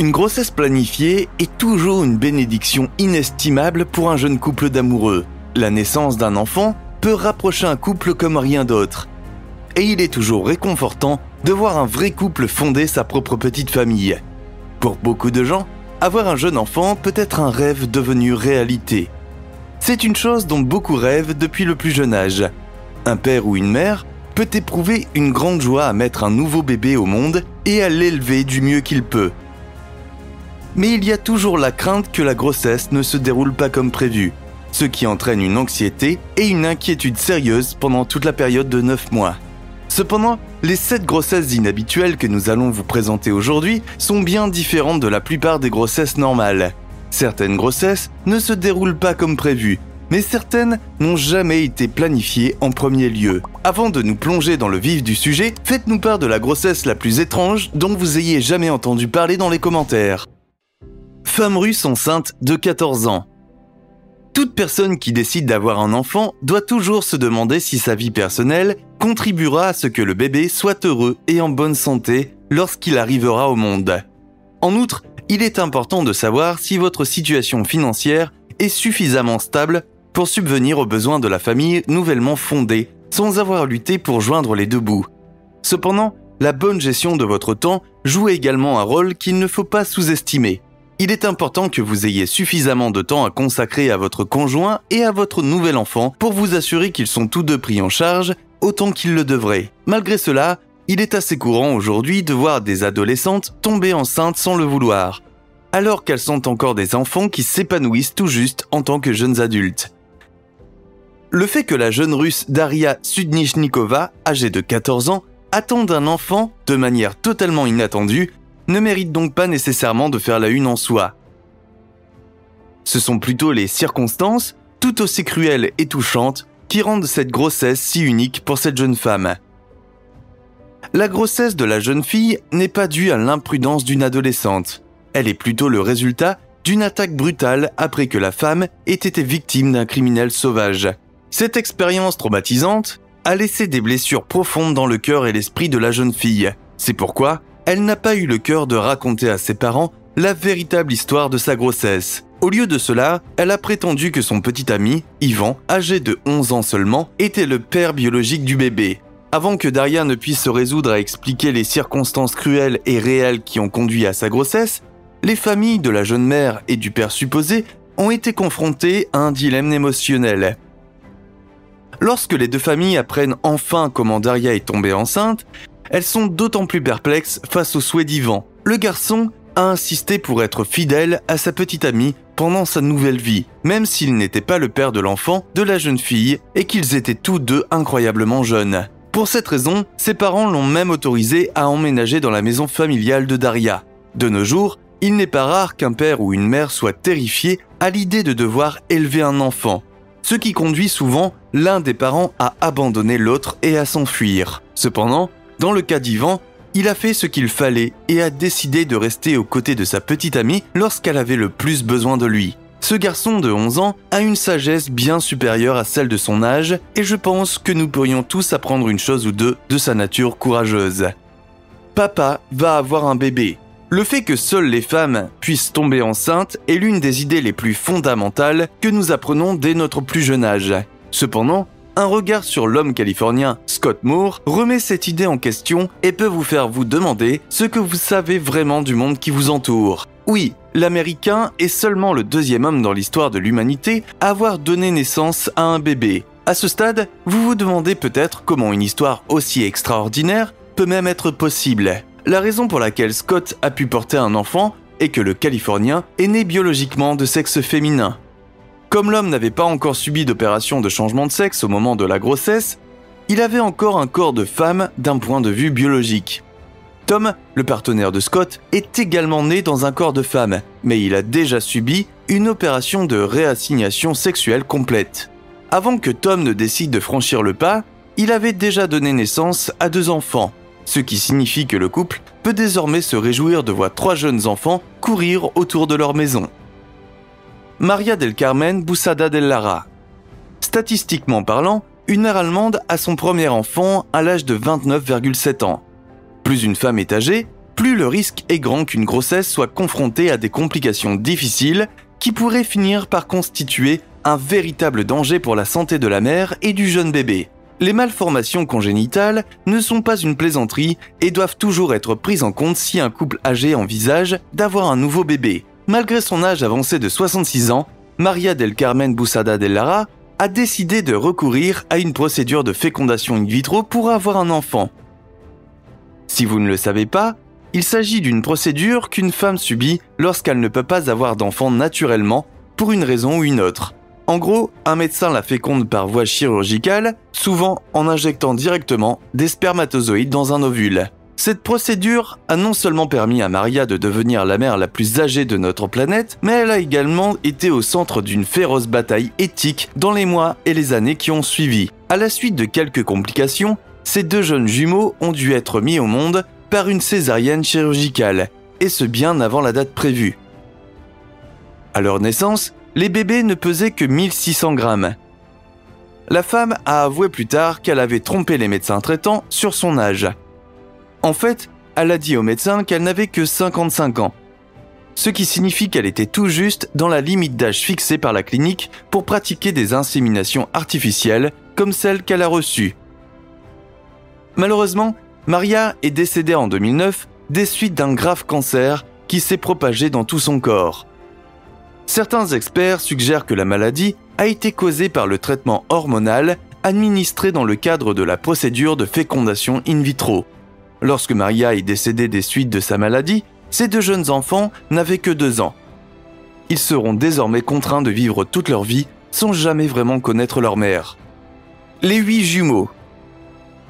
Une grossesse planifiée est toujours une bénédiction inestimable pour un jeune couple d'amoureux. La naissance d'un enfant peut rapprocher un couple comme rien d'autre. Et il est toujours réconfortant de voir un vrai couple fonder sa propre petite famille. Pour beaucoup de gens, avoir un jeune enfant peut être un rêve devenu réalité. C'est une chose dont beaucoup rêvent depuis le plus jeune âge. Un père ou une mère peut éprouver une grande joie à mettre un nouveau bébé au monde et à l'élever du mieux qu'il peut. Mais il y a toujours la crainte que la grossesse ne se déroule pas comme prévu, ce qui entraîne une anxiété et une inquiétude sérieuse pendant toute la période de 9 mois. Cependant, les 7 grossesses inhabituelles que nous allons vous présenter aujourd'hui sont bien différentes de la plupart des grossesses normales. Certaines grossesses ne se déroulent pas comme prévu, mais certaines n'ont jamais été planifiées en premier lieu. Avant de nous plonger dans le vif du sujet, faites-nous part de la grossesse la plus étrange dont vous ayez jamais entendu parler dans les commentaires. Femme russe enceinte de 14 ans. Toute personne qui décide d'avoir un enfant doit toujours se demander si sa vie personnelle contribuera à ce que le bébé soit heureux et en bonne santé lorsqu'il arrivera au monde. En outre, il est important de savoir si votre situation financière est suffisamment stable pour subvenir aux besoins de la famille nouvellement fondée sans avoir lutté pour joindre les deux bouts. Cependant, la bonne gestion de votre temps joue également un rôle qu'il ne faut pas sous-estimer. Il est important que vous ayez suffisamment de temps à consacrer à votre conjoint et à votre nouvel enfant pour vous assurer qu'ils sont tous deux pris en charge autant qu'ils le devraient. Malgré cela, il est assez courant aujourd'hui de voir des adolescentes tomber enceintes sans le vouloir, alors qu'elles sont encore des enfants qui s'épanouissent tout juste en tant que jeunes adultes. Le fait que la jeune Russe Daria Sudnichnikova, âgée de 14 ans, attende un enfant de manière totalement inattendue ne mérite donc pas nécessairement de faire la une en soi. Ce sont plutôt les circonstances, tout aussi cruelles et touchantes, qui rendent cette grossesse si unique pour cette jeune femme. La grossesse de la jeune fille n'est pas due à l'imprudence d'une adolescente. Elle est plutôt le résultat d'une attaque brutale après que la femme ait été victime d'un criminel sauvage. Cette expérience traumatisante a laissé des blessures profondes dans le cœur et l'esprit de la jeune fille. C'est pourquoi elle n'a pas eu le cœur de raconter à ses parents la véritable histoire de sa grossesse. Au lieu de cela, elle a prétendu que son petit ami, Ivan, âgé de 11 ans seulement, était le père biologique du bébé. Avant que Daria ne puisse se résoudre à expliquer les circonstances cruelles et réelles qui ont conduit à sa grossesse, les familles de la jeune mère et du père supposé ont été confrontées à un dilemme émotionnel. Lorsque les deux familles apprennent enfin comment Daria est tombée enceinte, elles sont d'autant plus perplexes face au souhait d'Ivan. Le garçon a insisté pour être fidèle à sa petite amie pendant sa nouvelle vie, même s'il n'était pas le père de l'enfant de la jeune fille et qu'ils étaient tous deux incroyablement jeunes. Pour cette raison, ses parents l'ont même autorisé à emménager dans la maison familiale de Daria. De nos jours, il n'est pas rare qu'un père ou une mère soit terrifié à l'idée de devoir élever un enfant, ce qui conduit souvent l'un des parents à abandonner l'autre et à s'enfuir. Cependant, dans le cas d'Ivan, il a fait ce qu'il fallait et a décidé de rester aux côtés de sa petite amie lorsqu'elle avait le plus besoin de lui. Ce garçon de 11 ans a une sagesse bien supérieure à celle de son âge et je pense que nous pourrions tous apprendre une chose ou deux de sa nature courageuse. Papa va avoir un bébé. Le fait que seules les femmes puissent tomber enceintes est l'une des idées les plus fondamentales que nous apprenons dès notre plus jeune âge. Cependant, un regard sur l'homme californien Scott Moore remet cette idée en question et peut vous faire vous demander ce que vous savez vraiment du monde qui vous entoure. Oui, l'Américain est seulement le deuxième homme dans l'histoire de l'humanité à avoir donné naissance à un bébé. À ce stade, vous vous demandez peut-être comment une histoire aussi extraordinaire peut même être possible. La raison pour laquelle Scott a pu porter un enfant est que le Californien est né biologiquement de sexe féminin. Comme l'homme n'avait pas encore subi d'opération de changement de sexe au moment de la grossesse, il avait encore un corps de femme d'un point de vue biologique. Tom, le partenaire de Scott, est également né dans un corps de femme, mais il a déjà subi une opération de réassignation sexuelle complète. Avant que Tom ne décide de franchir le pas, il avait déjà donné naissance à 2 enfants, ce qui signifie que le couple peut désormais se réjouir de voir 3 jeunes enfants courir autour de leur maison. Maria del Carmen Bousada de Lara. Statistiquement parlant, une mère allemande a son premier enfant à l'âge de 29,7 ans. Plus une femme est âgée, plus le risque est grand qu'une grossesse soit confrontée à des complications difficiles qui pourraient finir par constituer un véritable danger pour la santé de la mère et du jeune bébé. Les malformations congénitales ne sont pas une plaisanterie et doivent toujours être prises en compte si un couple âgé envisage d'avoir un nouveau bébé. Malgré son âge avancé de 66 ans, Maria del Carmen Bousada de Lara a décidé de recourir à une procédure de fécondation in vitro pour avoir un enfant. Si vous ne le savez pas, il s'agit d'une procédure qu'une femme subit lorsqu'elle ne peut pas avoir d'enfant naturellement pour une raison ou une autre. En gros, un médecin la féconde par voie chirurgicale, souvent en injectant directement des spermatozoïdes dans un ovule. Cette procédure a non seulement permis à Maria de devenir la mère la plus âgée de notre planète, mais elle a également été au centre d'une féroce bataille éthique dans les mois et les années qui ont suivi. À la suite de quelques complications, ces deux jeunes jumeaux ont dû être mis au monde par une césarienne chirurgicale, et ce bien avant la date prévue. À leur naissance, les bébés ne pesaient que 1600 grammes. La femme a avoué plus tard qu'elle avait trompé les médecins traitants sur son âge. En fait, elle a dit aux médecins qu'elle n'avait que 55 ans, ce qui signifie qu'elle était tout juste dans la limite d'âge fixée par la clinique pour pratiquer des inséminations artificielles comme celle qu'elle a reçue. Malheureusement, Maria est décédée en 2009 des suites d'un grave cancer qui s'est propagé dans tout son corps. Certains experts suggèrent que la maladie a été causée par le traitement hormonal administré dans le cadre de la procédure de fécondation in vitro. Lorsque Maria est décédée des suites de sa maladie, ses deux jeunes enfants n'avaient que 2 ans. Ils seront désormais contraints de vivre toute leur vie sans jamais vraiment connaître leur mère. Les 8 jumeaux.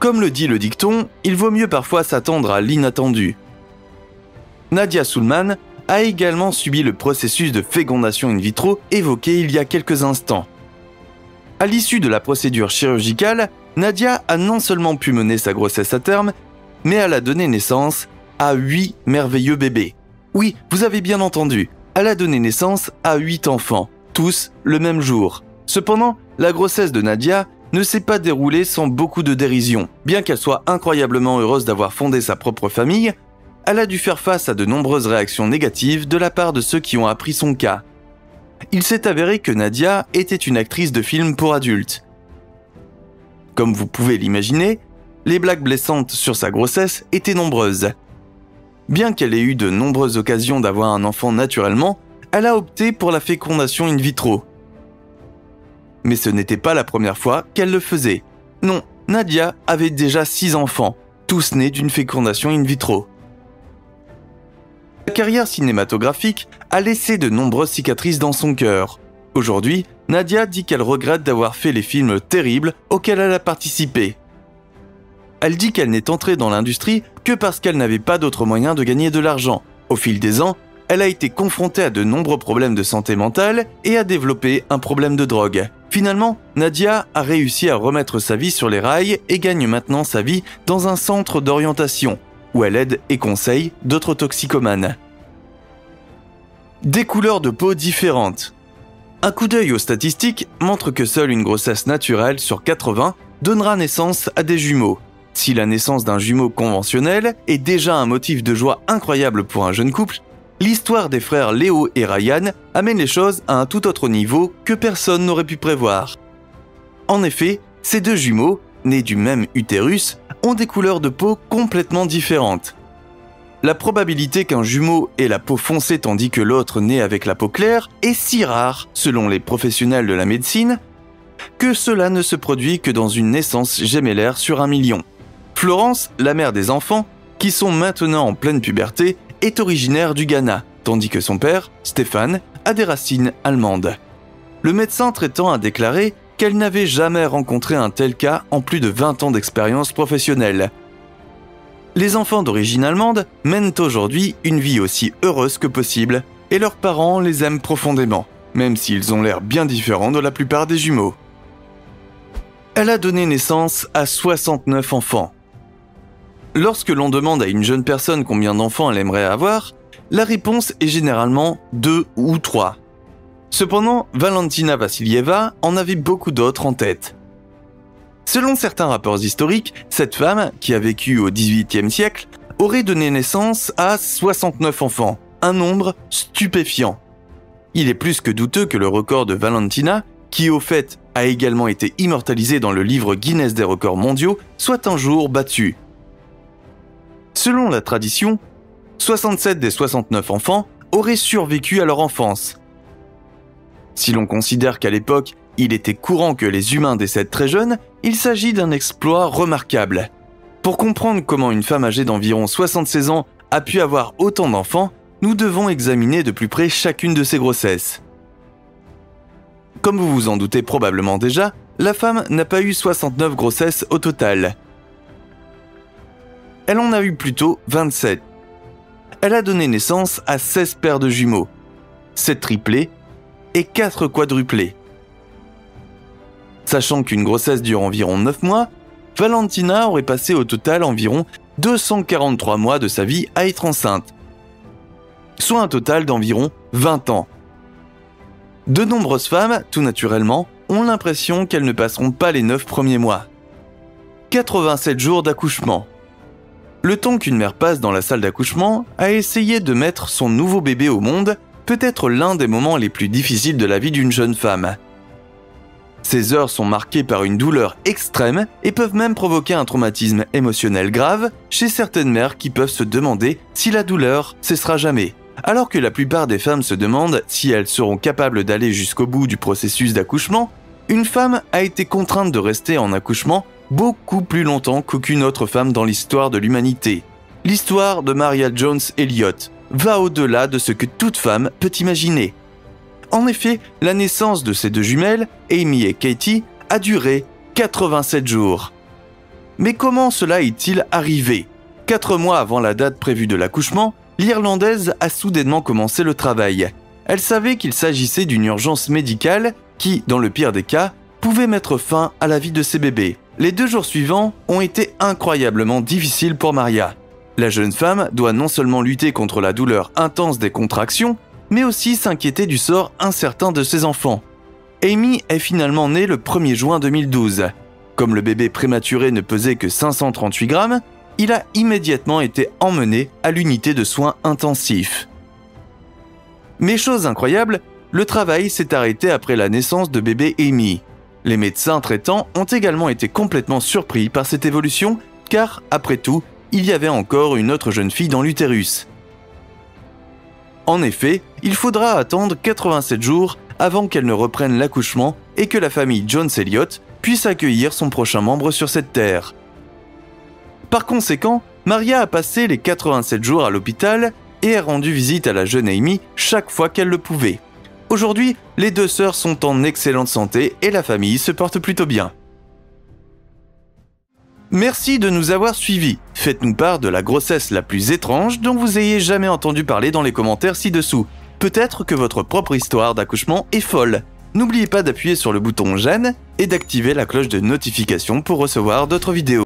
Comme le dit le dicton, il vaut mieux parfois s'attendre à l'inattendu. Nadia Soulman a également subi le processus de fécondation in vitro évoqué il y a quelques instants. À l'issue de la procédure chirurgicale, Nadia a non seulement pu mener sa grossesse à terme, mais elle a donné naissance à 8 merveilleux bébés. Oui, vous avez bien entendu, elle a donné naissance à 8 enfants, tous le même jour. Cependant, la grossesse de Nadia ne s'est pas déroulée sans beaucoup de dérision. Bien qu'elle soit incroyablement heureuse d'avoir fondé sa propre famille, elle a dû faire face à de nombreuses réactions négatives de la part de ceux qui ont appris son cas. Il s'est avéré que Nadia était une actrice de films pour adultes. Comme vous pouvez l'imaginer, les blagues blessantes sur sa grossesse étaient nombreuses. Bien qu'elle ait eu de nombreuses occasions d'avoir un enfant naturellement, elle a opté pour la fécondation in vitro. Mais ce n'était pas la première fois qu'elle le faisait. Non, Nadia avait déjà 6 enfants, tous nés d'une fécondation in vitro. Sa carrière cinématographique a laissé de nombreuses cicatrices dans son cœur. Aujourd'hui, Nadia dit qu'elle regrette d'avoir fait les films terribles auxquels elle a participé. Elle dit qu'elle n'est entrée dans l'industrie que parce qu'elle n'avait pas d'autre moyen de gagner de l'argent. Au fil des ans, elle a été confrontée à de nombreux problèmes de santé mentale et a développé un problème de drogue. Finalement, Nadia a réussi à remettre sa vie sur les rails et gagne maintenant sa vie dans un centre d'orientation, où elle aide et conseille d'autres toxicomanes. Des couleurs de peau différentes. Un coup d'œil aux statistiques montre que seule une grossesse naturelle sur 80 donnera naissance à des jumeaux. Si la naissance d'un jumeau conventionnel est déjà un motif de joie incroyable pour un jeune couple, l'histoire des frères Léo et Ryan amène les choses à un tout autre niveau que personne n'aurait pu prévoir. En effet, ces 2 jumeaux, nés du même utérus, ont des couleurs de peau complètement différentes. La probabilité qu'un jumeau ait la peau foncée tandis que l'autre naît avec la peau claire est si rare, selon les professionnels de la médecine, que cela ne se produit que dans une naissance gémellaire sur 1 million. Florence, la mère des enfants, qui sont maintenant en pleine puberté, est originaire du Ghana, tandis que son père, Stéphane, a des racines allemandes. Le médecin traitant a déclaré qu'elle n'avait jamais rencontré un tel cas en plus de 20 ans d'expérience professionnelle. Les enfants d'origine allemande mènent aujourd'hui une vie aussi heureuse que possible et leurs parents les aiment profondément, même s'ils ont l'air bien différents de la plupart des jumeaux. Elle a donné naissance à 69 enfants. Lorsque l'on demande à une jeune personne combien d'enfants elle aimerait avoir, la réponse est généralement 2 ou 3. Cependant, Valentina Vassilieva en avait beaucoup d'autres en tête. Selon certains rapports historiques, cette femme, qui a vécu au XVIIIe siècle, aurait donné naissance à 69 enfants, un nombre stupéfiant. Il est plus que douteux que le record de Valentina, qui au fait a également été immortalisé dans le livre Guinness des records mondiaux, soit un jour battu. Selon la tradition, 67 des 69 enfants auraient survécu à leur enfance. Si l'on considère qu'à l'époque, il était courant que les humains décèdent très jeunes, il s'agit d'un exploit remarquable. Pour comprendre comment une femme âgée d'environ 76 ans a pu avoir autant d'enfants, nous devons examiner de plus près chacune de ces grossesses. Comme vous vous en doutez probablement déjà, la femme n'a pas eu 69 grossesses au total. Elle en a eu plutôt 27. Elle a donné naissance à 16 paires de jumeaux, 7 triplés et 4 quadruplés. Sachant qu'une grossesse dure environ 9 mois, Valentina aurait passé au total environ 243 mois de sa vie à être enceinte, soit un total d'environ 20 ans. De nombreuses femmes, tout naturellement, ont l'impression qu'elles ne passeront pas les 9 premiers mois. 87 jours d'accouchement. Le temps qu'une mère passe dans la salle d'accouchement à essayer de mettre son nouveau bébé au monde peut être l'un des moments les plus difficiles de la vie d'une jeune femme. Ces heures sont marquées par une douleur extrême et peuvent même provoquer un traumatisme émotionnel grave chez certaines mères qui peuvent se demander si la douleur cessera jamais, alors que la plupart des femmes se demandent si elles seront capables d'aller jusqu'au bout du processus d'accouchement. Une femme a été contrainte de rester en accouchement beaucoup plus longtemps qu'aucune autre femme dans l'histoire de l'humanité. L'histoire de Maria Jones-Elliott va au-delà de ce que toute femme peut imaginer. En effet, la naissance de ces deux jumelles, Amy et Katie, a duré 87 jours. Mais comment cela est-il arrivé? 4 mois avant la date prévue de l'accouchement, l'Irlandaise a soudainement commencé le travail. Elle savait qu'il s'agissait d'une urgence médicale qui, dans le pire des cas, pouvait mettre fin à la vie de ses bébés. Les 2 jours suivants ont été incroyablement difficiles pour Maria. La jeune femme doit non seulement lutter contre la douleur intense des contractions, mais aussi s'inquiéter du sort incertain de ses enfants. Amy est finalement née le 1er juin 2012. Comme le bébé prématuré ne pesait que 538 grammes, il a immédiatement été emmené à l'unité de soins intensifs. Mais chose incroyable, le travail s'est arrêté après la naissance de bébé Amy. Les médecins traitants ont également été complètement surpris par cette évolution, car, après tout, il y avait encore une autre jeune fille dans l'utérus. En effet, il faudra attendre 87 jours avant qu'elle ne reprenne l'accouchement et que la famille Jones-Elliott puisse accueillir son prochain membre sur cette terre. Par conséquent, Maria a passé les 87 jours à l'hôpital et a rendu visite à la jeune Amy chaque fois qu'elle le pouvait. Aujourd'hui, les 2 sœurs sont en excellente santé et la famille se porte plutôt bien. Merci de nous avoir suivis. Faites-nous part de la grossesse la plus étrange dont vous ayez jamais entendu parler dans les commentaires ci-dessous. Peut-être que votre propre histoire d'accouchement est folle. N'oubliez pas d'appuyer sur le bouton j'aime et d'activer la cloche de notification pour recevoir d'autres vidéos.